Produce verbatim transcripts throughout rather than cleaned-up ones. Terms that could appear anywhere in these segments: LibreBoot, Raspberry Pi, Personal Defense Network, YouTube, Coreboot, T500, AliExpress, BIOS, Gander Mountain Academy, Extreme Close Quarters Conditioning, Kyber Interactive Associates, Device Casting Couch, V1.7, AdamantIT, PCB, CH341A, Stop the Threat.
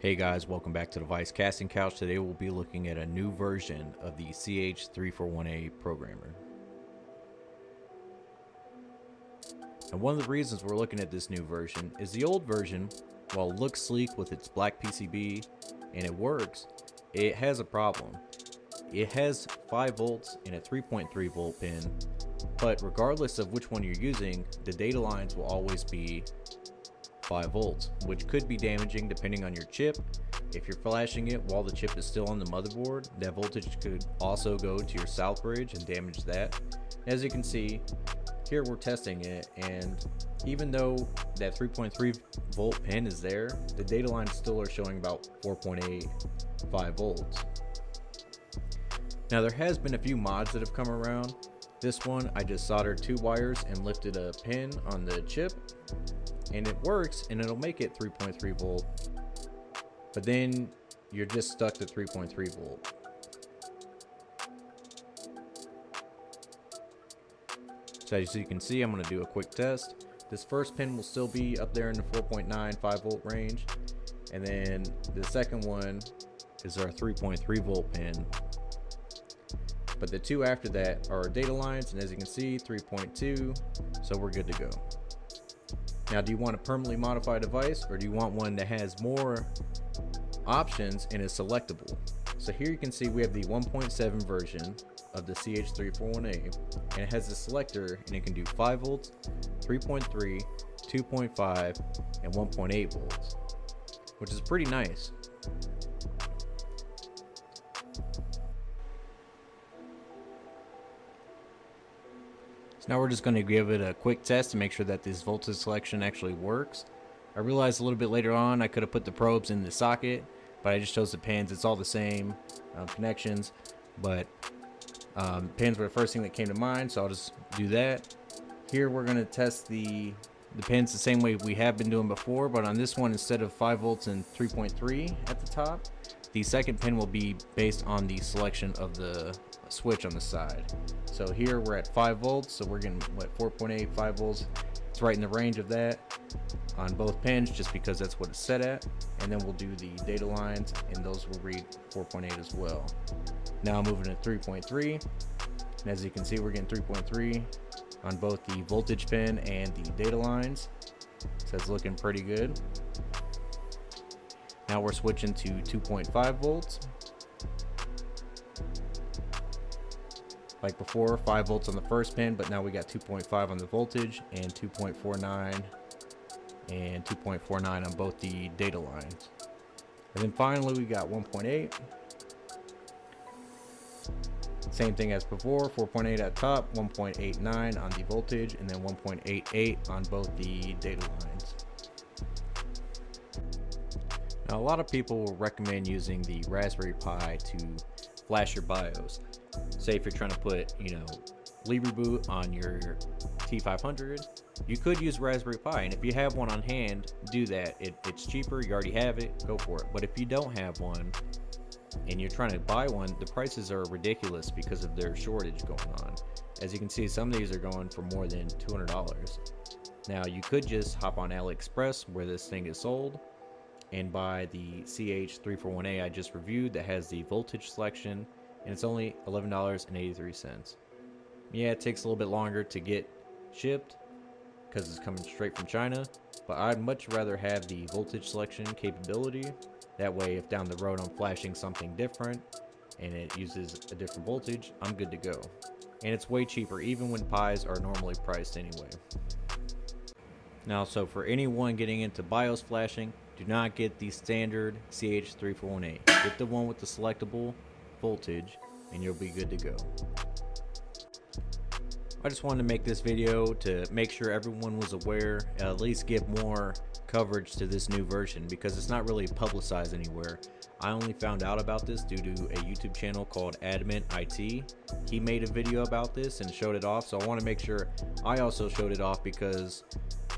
Hey guys, welcome back to Device Casting Couch. Today we'll be looking at a new version of the C H three forty-one A programmer. And one of the reasons we're looking at this new version is the old version, while it looks sleek with its black P C B and it works, it has a problem. It has five volts and a three point three volt pin, but regardless of which one you're using, the data lines will always be five volts, which could be damaging depending on your chip. If you're flashing it while the chip is still on the motherboard, that voltage could also go to your south bridge and damage that. As you can see here, we're testing it, and even though that three point three volt pin is there, the data lines still are showing about four point eight five volts. Now there has been a few mods that have come around. This one, I just soldered two wires and lifted a pin on the chip, and it works, and it'll make it three point three volt, but then you're just stuck to three point three volt. So as you can see, I'm going to do a quick test. This first pin will still be up there in the four point nine five volt range, and then the second one is our three point three volt pin, but the two after that are our data lines, and as you can see, three point two, so we're good to go. Now, do you want to permanently modify a device, or do you want one that has more options and is selectable? So here you can see we have the one point seven version of the C H three forty-one A, and it has a selector, and it can do five volts, three point three, two point five, and one point eight volts, which is pretty nice. Now we're just going to give it a quick test to make sure that this voltage selection actually works. I realized a little bit later on I could have put the probes in the socket, but I just chose the pins. It's all the same um, connections, but um, pins were the first thing that came to mind, so I'll just do that. Here we're going to test the, the pins the same way we have been doing before, but on this one, instead of five volts and three point three at the top, the second pin will be based on the selection of the switch on the side. So here we're at five volts, so we're getting what, four point eight five volts. It's right in the range of that on both pins, just because that's what it's set at. And then we'll do the data lines, and those will read four point eight as well. Now moving to three point three, and as you can see, we're getting three point three on both the voltage pin and the data lines, so it's looking pretty good. Now we're switching to two point five volts. Like before, five volts on the first pin, but now we got two point five on the voltage and two point four nine and two point four nine on both the data lines. And then finally we got one point eight. Same thing as before, four point eight at top, one point eight nine on the voltage, and then one point eight eight on both the data lines. Now, a lot of people will recommend using the Raspberry Pi to flash your BIOS. Say if you're trying to put, you know, LibreBoot on your T five hundred, you could use Raspberry Pi, and if you have one on hand, do that. It, it's cheaper, you already have it, go for it. But if you don't have one and you're trying to buy one, the prices are ridiculous because of their shortage going on. As you can see, some of these are going for more than two hundred dollars. Now, you could just hop on AliExpress, where this thing is sold, and buy the C H three forty-one A I just reviewed that has the voltage selection, and it's only eleven dollars and eighty-three cents. Yeah, it takes a little bit longer to get shipped because it's coming straight from China, but I'd much rather have the voltage selection capability. That way, if down the road I'm flashing something different and it uses a different voltage, I'm good to go. And it's way cheaper, even when Pis are normally priced anyway. Now, so for anyone getting into BIOS flashing, do not get the standard C H three forty-one A. Get the one with the selectable voltage, and you'll be good to go. I just wanted to make this video to make sure everyone was aware, at least give more coverage to this new version, because it's not really publicized anywhere. I only found out about this due to a YouTube channel called AdamantIT. He made a video about this and showed it off, so I want to make sure I also showed it off, because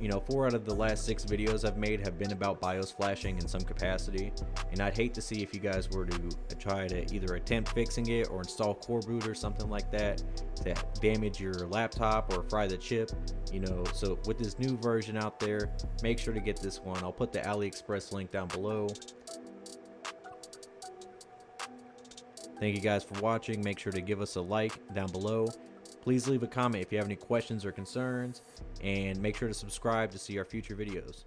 you know, four out of the last six videos I've made have been about BIOS flashing in some capacity, and I'd hate to see if you guys were to try to either attempt fixing it or install Coreboot or something like that to damage your laptop or fry the chip, you know. So with this new version out there, make sure to get this one. I'll put the AliExpress link down below. Thank you guys for watching. Make sure to give us a like down below. Please leave a comment if you have any questions or concerns, and make sure to subscribe to see our future videos.